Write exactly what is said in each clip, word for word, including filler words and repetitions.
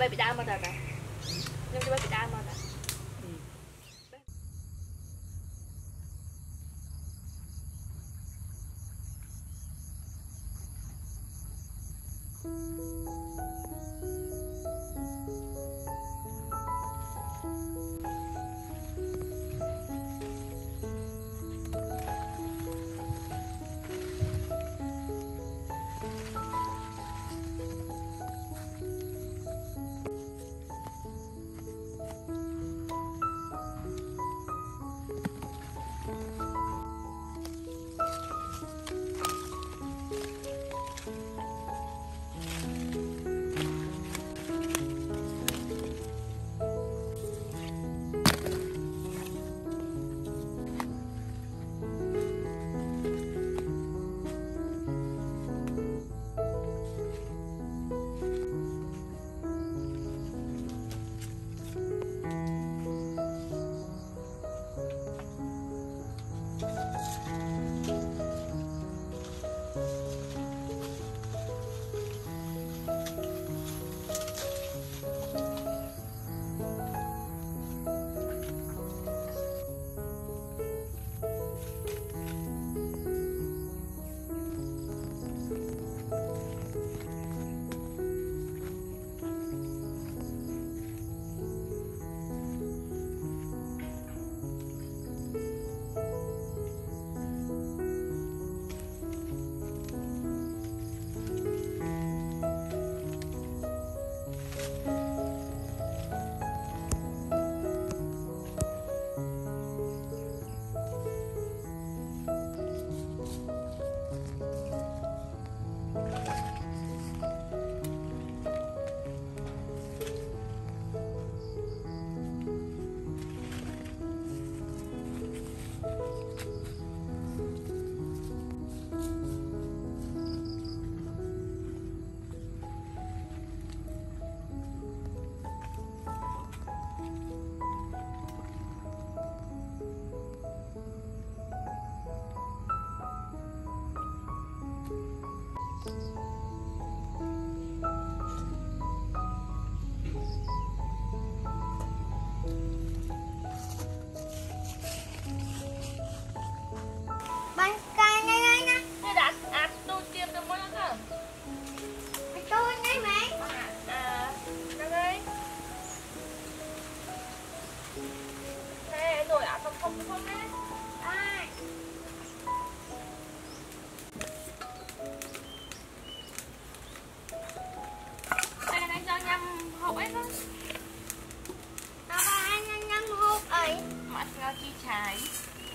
baby down mother. Give the baby down mother.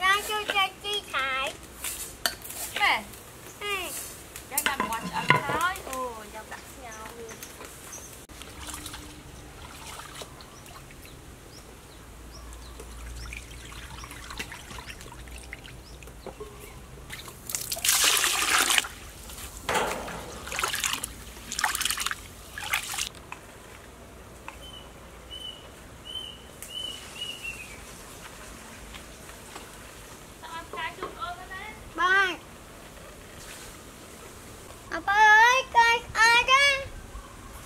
Hãy subscribe cho kênh Ghiền Mì Gõ để không bỏ lỡ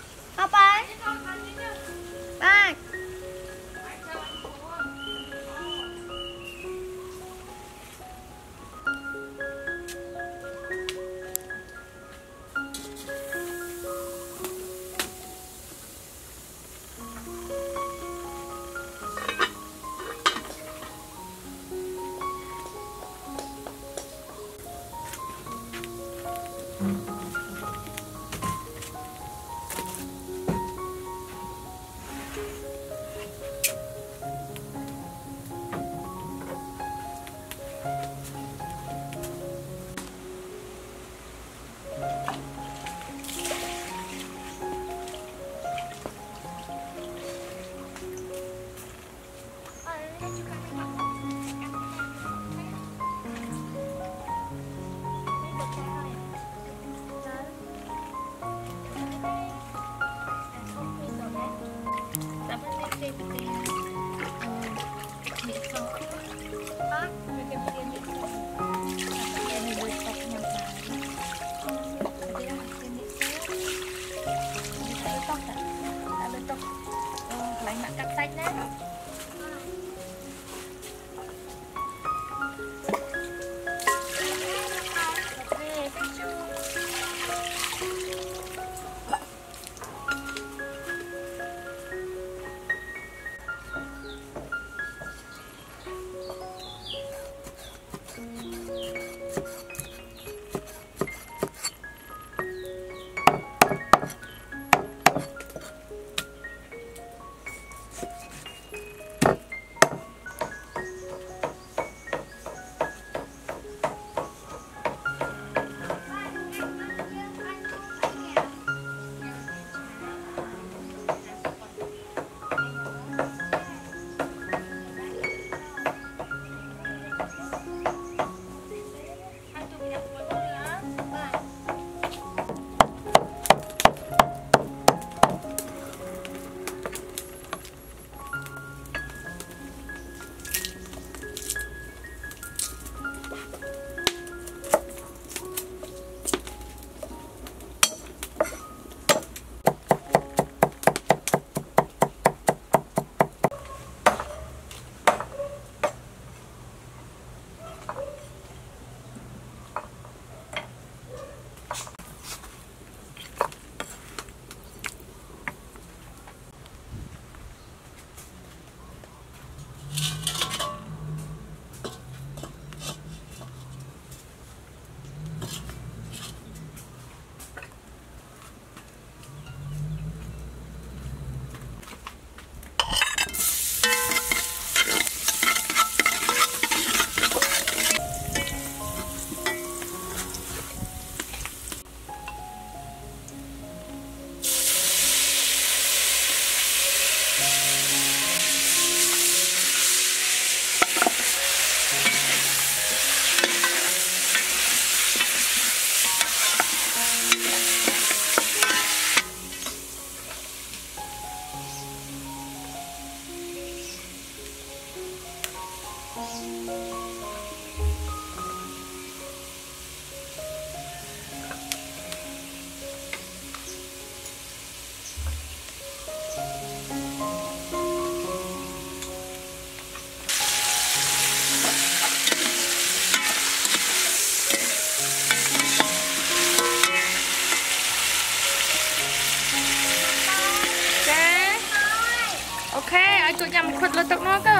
เคไอ้ตัวยำขดเราตกน้อก็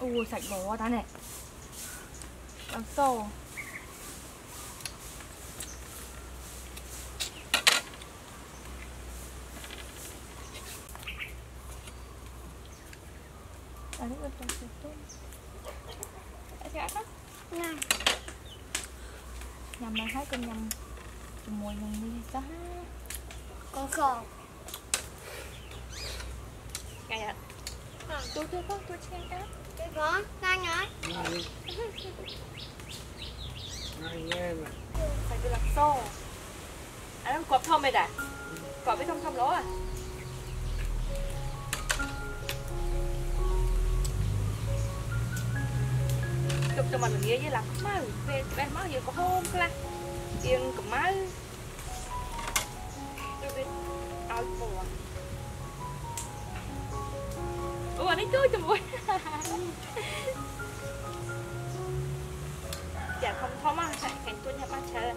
อูใส่หมูท่านเนี่ยน้ำโซ่อันนี้เป็นตัวสุดท้ายอาจารย์ครับน้ำยำมาให้กันยำจมูกยำนี่จ้าก็สองไงอ่ะตัวตัวก็ตัวเชียงจ้าCái con, sang rồi. Này. Này nghe mà. Phải từ lạc xô. À nó cọp thông đây đã. Cọp với thông thông lỗ à. Chụp cho mình nghe với lạc máu. Về bên máu gì có hôm là. Tiền của máu. Tôi biết. Ôi bồ à.Ủa nó chui cho mũi Dạ không khó mà Phải cánh tuôn nhập mặt trời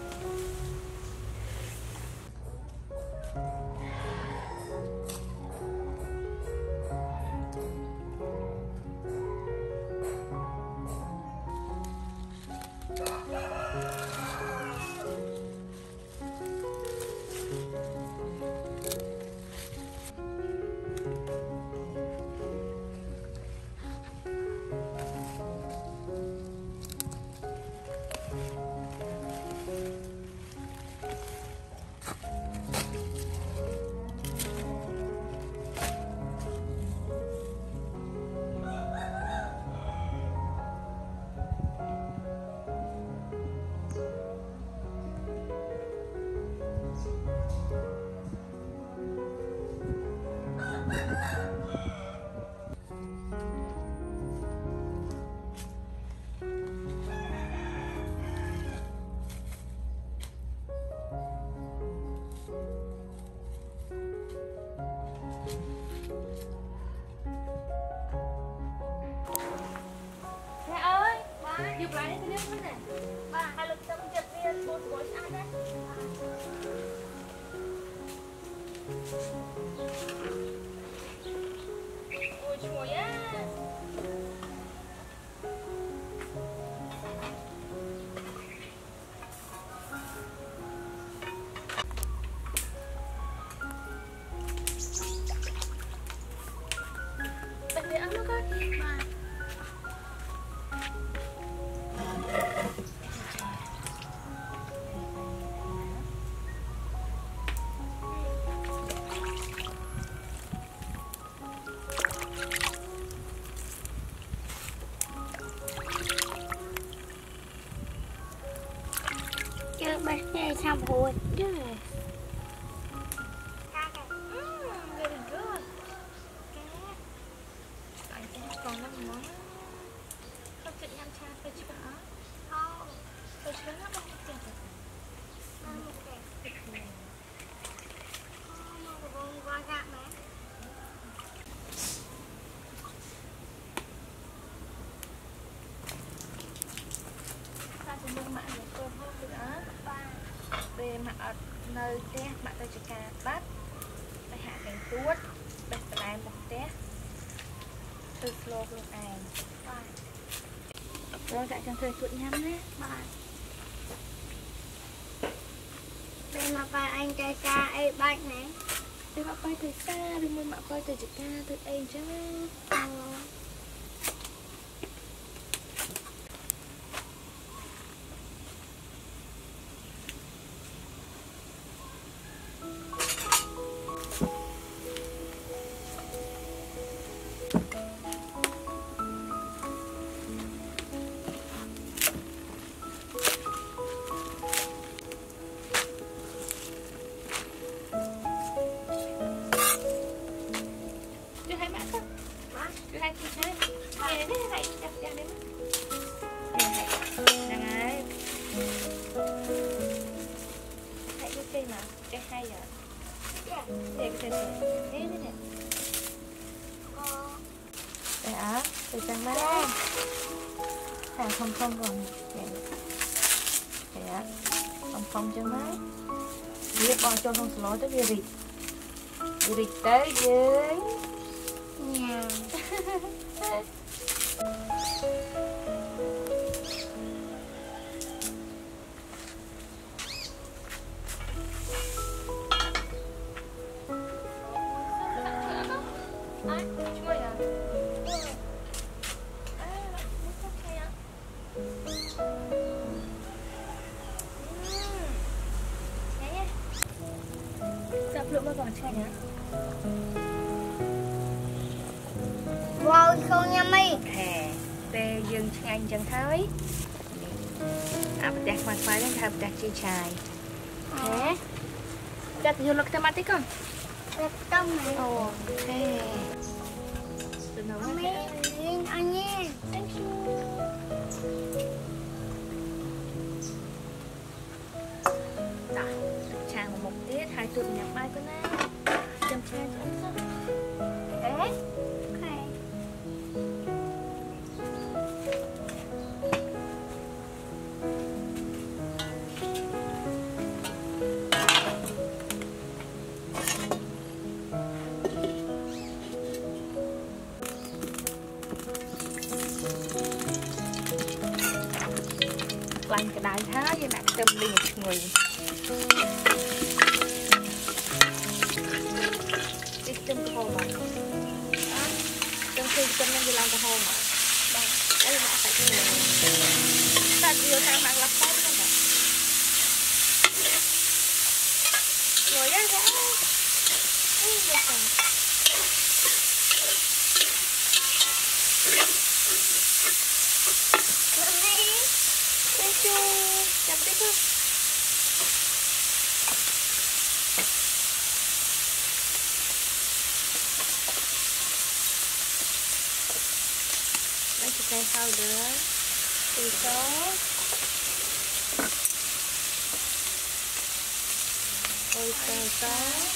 Some boy. Yeah. Mm, very good. I think it's gone up more. Không chịu nhâm cha phải chứ hả? Không. Phải chứ nó không chịu. Nó không chịu. Nó không qua gạ mà. Ta sẽ mừng mạng để cô hôn được á.Về mặt nơi té mặt tôi chỉ cà bắt phải hạ cánh tuốt đặt lại một té từ lô luôn này Rồi dạ chẳng thời tụi nhắm đấy bạn. Bên mà phải anh cái ca ấy bạch này. Để bạn quay từ xa, đừng mời bạn quay từ chữ ca từ ấy chứ. Không không còn vậy vậy á không không cho máy biết bao cho con sờ tới việc gì việc tới dưới nhà anh chẳng thấy à bật đèn mặt phải lên thầm đặt chi chài thế đặt vô lực tâm tí con lực tâm này ok từ nấu lên lên anh nhé đặt chài một một tiết hai tụi nhập mai con á chăm chai tụi thế lành cái đài thái với mặt tâm đi một người đi tâm cái hồ mà tâm khi tâm nên đi làm cái hồ mà đây là phải cái này ta vừa sang mặt lọc tay không phải rồi đấy đấy chậm tiếp thôi. Lấy cái cây sau nữa, từ sốt, từ từ sốt.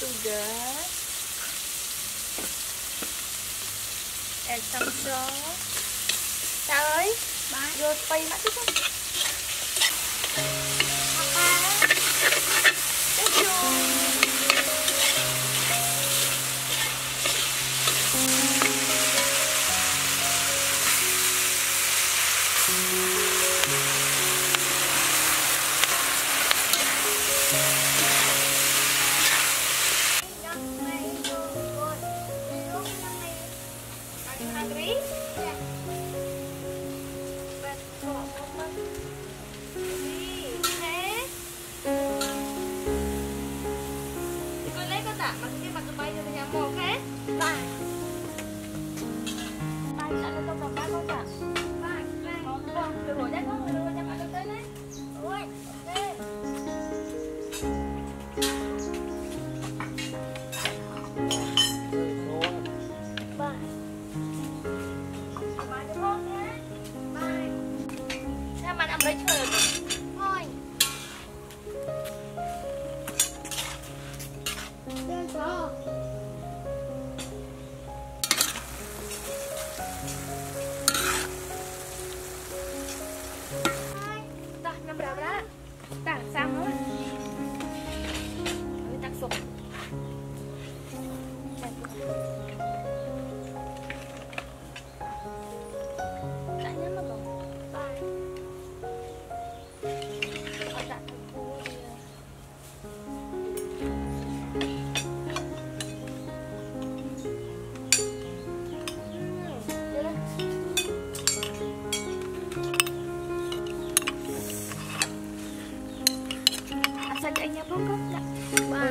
Sugar. Em xong số ta ơi ba vô quay mắt chút Thank you. Bajka, chúng ta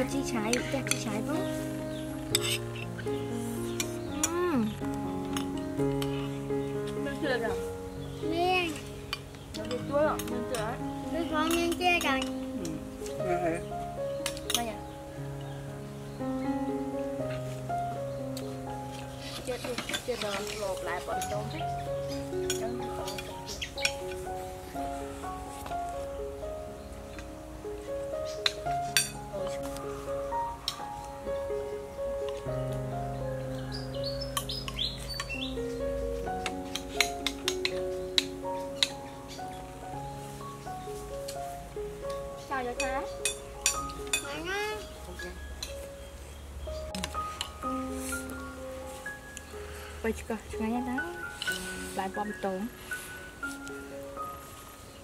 đã lại bom tốn.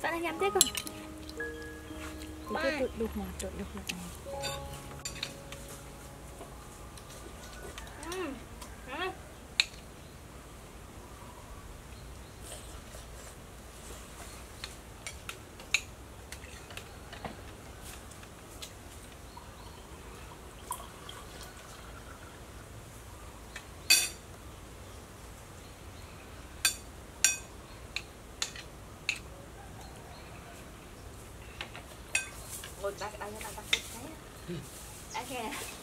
Sao anh nhắm thế con? Bye. Được mà, được được được. Back, I don't know.